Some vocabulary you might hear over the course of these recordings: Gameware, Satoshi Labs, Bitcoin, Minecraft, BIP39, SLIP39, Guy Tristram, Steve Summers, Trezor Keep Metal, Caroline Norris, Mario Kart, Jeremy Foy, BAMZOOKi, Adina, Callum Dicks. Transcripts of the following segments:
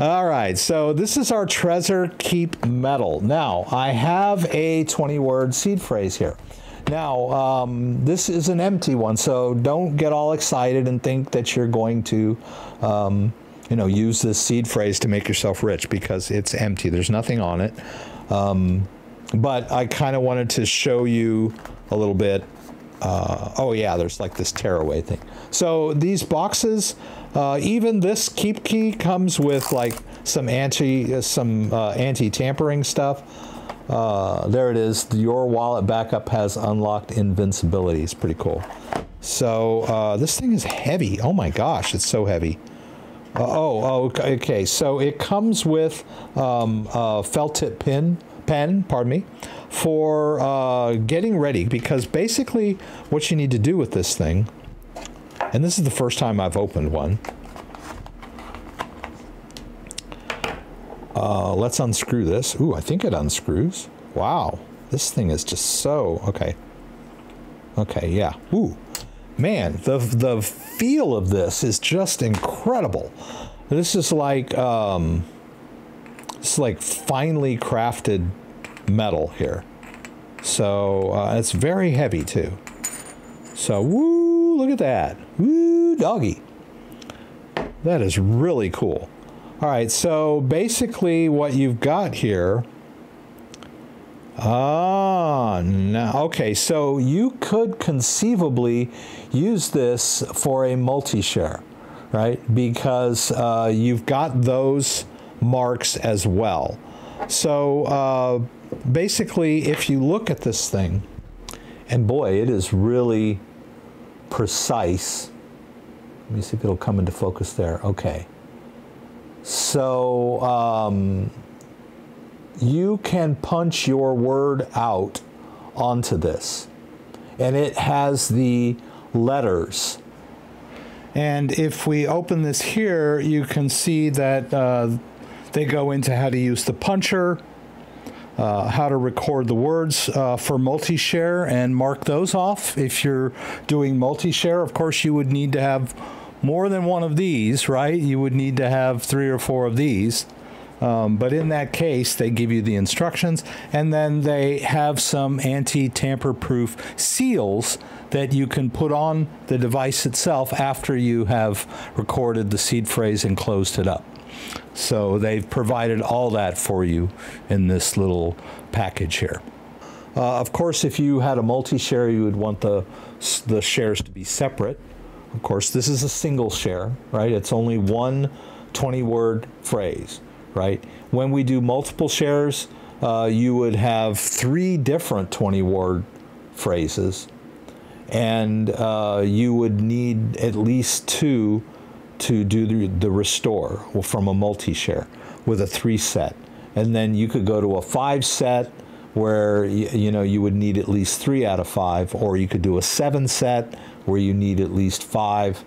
All right, so this is our Trezor Keep Metal. Now, I have a 20-word seed phrase here. Now, this is an empty one, so don't get all excited and think that you're going to use this seed phrase to make yourself rich, because it's empty. There's nothing on it. But I kind of wanted to show you a little bit. Oh yeah, there's like this tearaway thing. So these boxes, even this keep key comes with like some anti-tampering stuff. There it is. Your wallet backup has unlocked invincibility. It's pretty cool. So this thing is heavy. Oh my gosh, it's so heavy. Okay. So it comes with a felt tip pen, pardon me, for getting ready, because basically what you need to do with this thing, and this is the first time I've opened one. Let's unscrew this. Ooh, I think it unscrews. Wow, this thing is just so, okay. Okay, yeah, ooh. Man, the feel of this is just incredible. This is like, it's like finely crafted metal here. So it's very heavy too. So woo, look at that. Woo, doggy. That is really cool. All right, so basically what you've got here. Ah, no. Okay, so you could conceivably use this for a multi-share, right? Because you've got those marks as well. So basically, if you look at this thing, and boy, it is really precise. Let me see if it'll come into focus there. Okay. So you can punch your word out onto this, and it has the letters. And if we open this here, you can see that they go into how to use the puncher, how to record the words for multi-share and mark those off. If you're doing multi-share, of course, you would need to have more than one of these, right? You would need to have 3 or 4 of these. But in that case, they give you the instructions, and then they have some anti-tamper-proof seals that you can put on the device itself after you have recorded the seed phrase and closed it up. So they've provided all that for you in this little package here. Of course, if you had a multi-share, you would want the shares to be separate. Of course, this is a single share, right? It's only one 20-word phrase, right? When we do multiple shares, you would have 3 different 20-word phrases, and you would need at least 2 to do the restore from a multi-share with a 3 set. And then you could go to a 5 set where you would need at least 3 out of 5, or you could do a 7 set where you need at least 5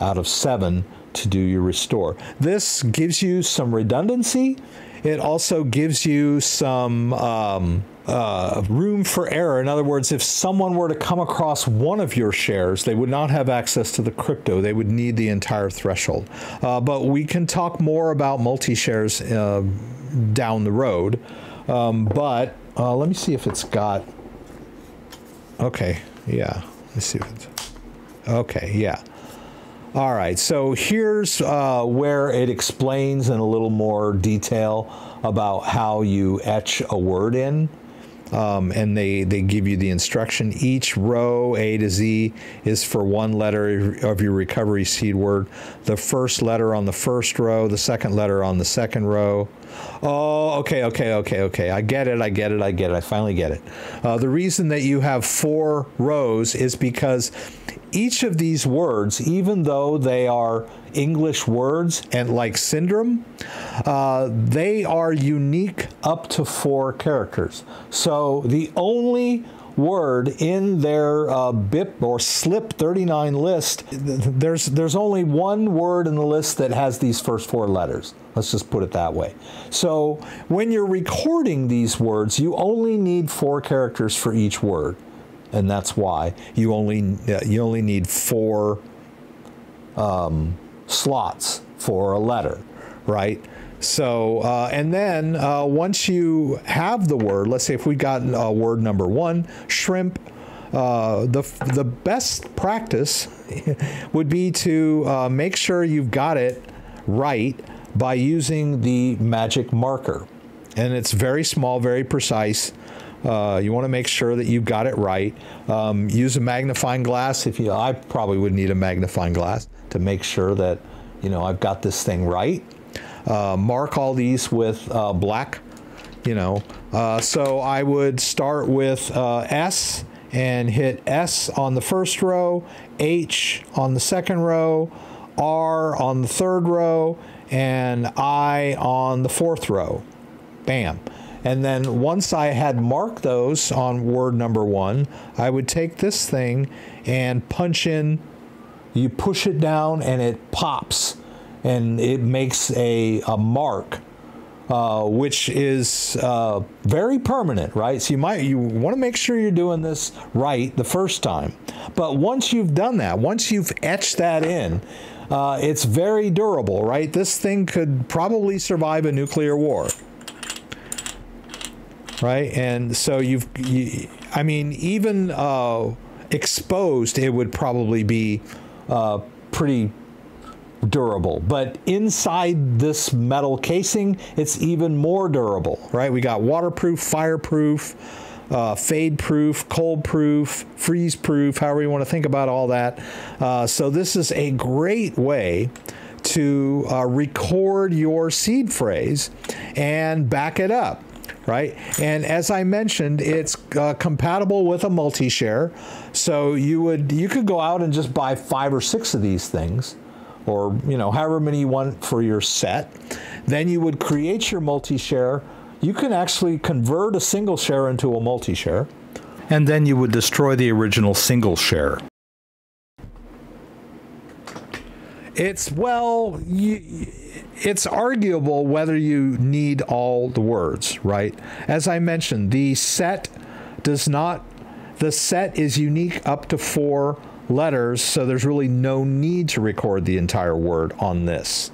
out of 7 to do your restore. This gives you some redundancy. It also gives you some room for error. In other words, if someone were to come across one of your shares, they would not have access to the crypto. They would need the entire threshold. But we can talk more about multi-shares down the road. But let me see if it's got... Okay, yeah. Let's see if it's... Okay, yeah. All right, so here's where it explains in a little more detail about how you etch a word in. And they give you the instruction. Each row A to Z is for 1 letter of your recovery seed word. The first letter on the first row, the second letter on the second row. Oh, okay. I get it. I finally get it. The reason that you have 4 rows is because each of these words, even though they are English words and like syndrome, they are unique up to 4 characters. So the only word in their BIP or SLIP39 list, there's only one word in the list that has these first 4 letters. Let's just put it that way. So when you're recording these words, you only need 4 characters for each word, and that's why you only need 4 slots for a letter, right? So, and then once you have the word, let's say if we got word number one, shrimp, the best practice would be to make sure you've got it right by using the magic marker. And it's very small, very precise. You want to make sure that you've got it right. Use a magnifying glass. If you, I probably would need a magnifying glass to make sure that, you know, I've got this thing right. Mark all these with black, you know. So I would start with S and hit S on the first row, H on the second row, R on the third row, and I on the fourth row. Bam. And then once I had marked those on word number one, I would take this thing and punch in, you push it down and it pops and it makes a mark, which is very permanent, right? So you want to make sure you're doing this right the first time. But once you've done that, once you've etched that in, it's very durable, right? This thing could probably survive a nuclear war. Right, and so I mean, even exposed, it would probably be pretty durable. But inside this metal casing, it's even more durable, right? We got waterproof, fireproof, fade-proof, cold-proof, freeze-proof, however you want to think about all that. So this is a great way to record your seed phrase and back it up. Right, and as I mentioned, it's compatible with a multi-share, so you could go out and just buy 5 or 6 of these things, or you know, however many you want for your set. Then you would create your multi-share. You can actually convert a single share into a multi-share, and then you would destroy the original single share. It's, well, it's arguable whether you need all the words, right? As I mentioned, the set is unique up to 4 letters, so there's really no need to record the entire word on this,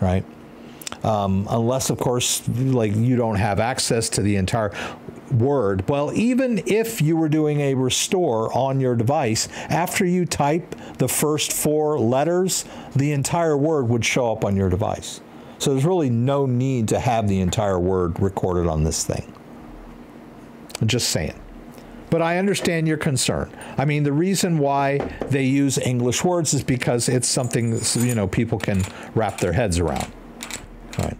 right? Unless, of course, like you don't have access to the entire word. Well, even if you were doing a restore on your device, after you type the first 4 letters, the entire word would show up on your device. So there's really no need to have the entire word recorded on this thing. I'm just saying. But I understand your concern. I mean, the reason why they use English words is because it's something, you know, people can wrap their heads around. All right.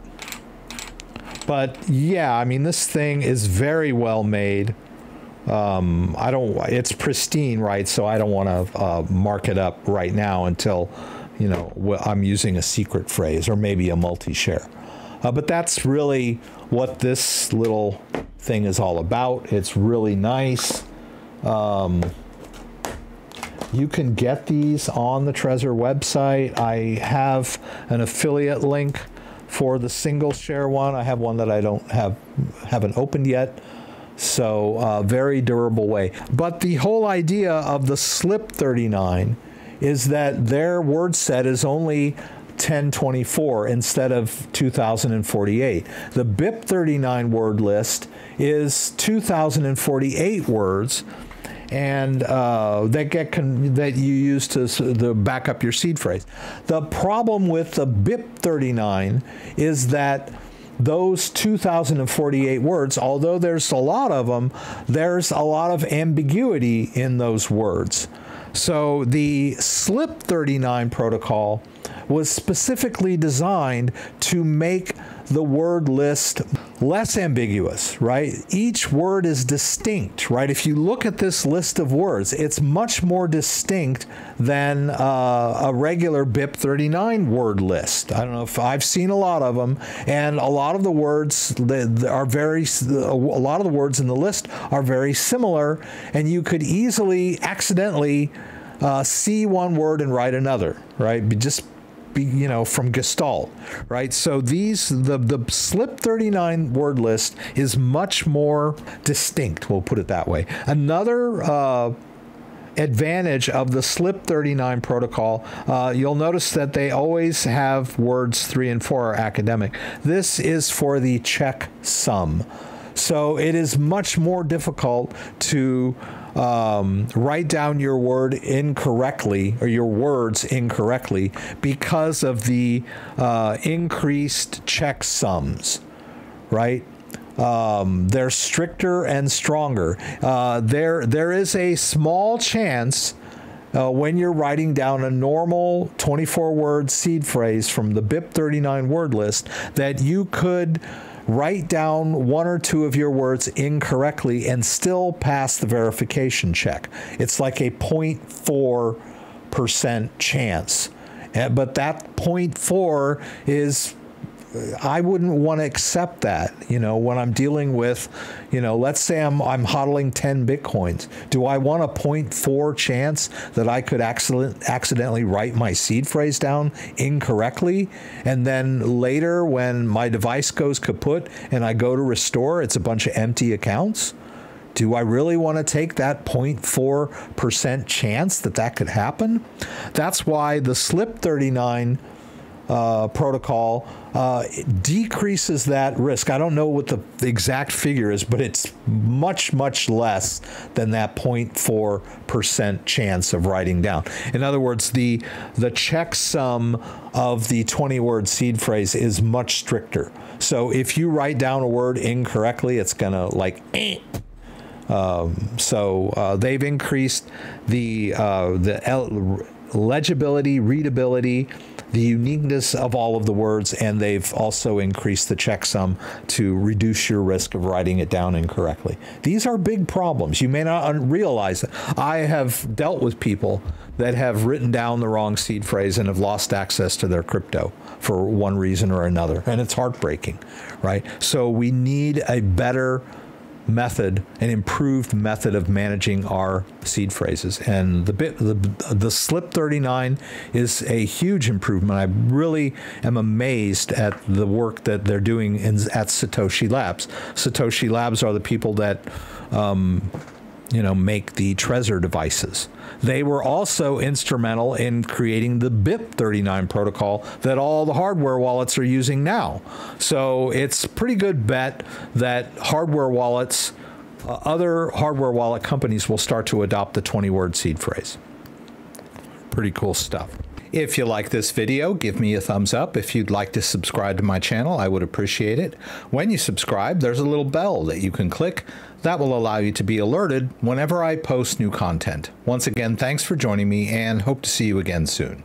But yeah, I mean, this thing is very well made. It's pristine, right? So I don't want to mark it up right now until, you know, I'm using a secret phrase or maybe a multi-share. But that's really what this little thing is all about. It's really nice. You can get these on the Trezor website. I have an affiliate link for the single share one. I have one that I haven't opened yet. So very durable way. But the whole idea of the SLIP39 is that their word set is only 1024 instead of 2048. The BIP39 word list is 2048 words, and that you use to back up your seed phrase. The problem with the BIP39 is that those 2048 words, although there's a lot of them, there's a lot of ambiguity in those words. So the SLIP39 protocol was specifically designed to make the word list less ambiguous, right? Each word is distinct, right? If you look at this list of words, it's much more distinct than a regular BIP39 word list. I don't know if I've seen a lot of them, and a lot of the words in the list are very similar, and you could easily accidentally see one word and write another, right? You know, from Gestalt, right? So the SLIP39 word list is much more distinct, we'll put it that way. Another advantage of the SLIP39 protocol, you'll notice that they always have words 3 and 4 are academic. This is for the checksum. So it is much more difficult to write down your word incorrectly, or your words incorrectly, because of the increased checksums, right? They're stricter and stronger. There is a small chance when you're writing down a normal 24-word seed phrase from the BIP39 word list that you could write down 1 or 2 of your words incorrectly and still pass the verification check. It's like a 0.4% chance. But that 0.4 is, I wouldn't want to accept that, you know, when I'm dealing with, you know, let's say I'm hodling 10 Bitcoins. Do I want a 0.4 chance that I could accidentally write my seed phrase down incorrectly? And then later when my device goes kaput and I go to restore, it's a bunch of empty accounts. Do I really want to take that 0.4% chance that that could happen? That's why the SLIP39 protocol decreases that risk. I don't know what the exact figure is, but it's much, much less than that 0.4% chance of writing down. In other words, the checksum of the 20-word seed phrase is much stricter. So if you write down a word incorrectly, it's gonna like eh. So they've increased the legibility, readability, the uniqueness of all of the words, and they've also increased the checksum to reduce your risk of writing it down incorrectly. These are big problems. You may not realize it. I have dealt with people that have written down the wrong seed phrase and have lost access to their crypto for one reason or another, and it's heartbreaking, right? So we need a better method, an improved method of managing our seed phrases, and the SLIP39 is a huge improvement. I really am amazed at the work that they're doing at Satoshi Labs. Satoshi Labs are the people that you know, make the Trezor devices. They were also instrumental in creating the BIP39 protocol that all the hardware wallets are using now. So it's a pretty good bet that hardware wallets, other hardware wallet companies will start to adopt the 20-word seed phrase. Pretty cool stuff. If you like this video, give me a thumbs up. If you'd like to subscribe to my channel, I would appreciate it. When you subscribe, there's a little bell that you can click. That will allow you to be alerted whenever I post new content. Once again, thanks for joining me and hope to see you again soon.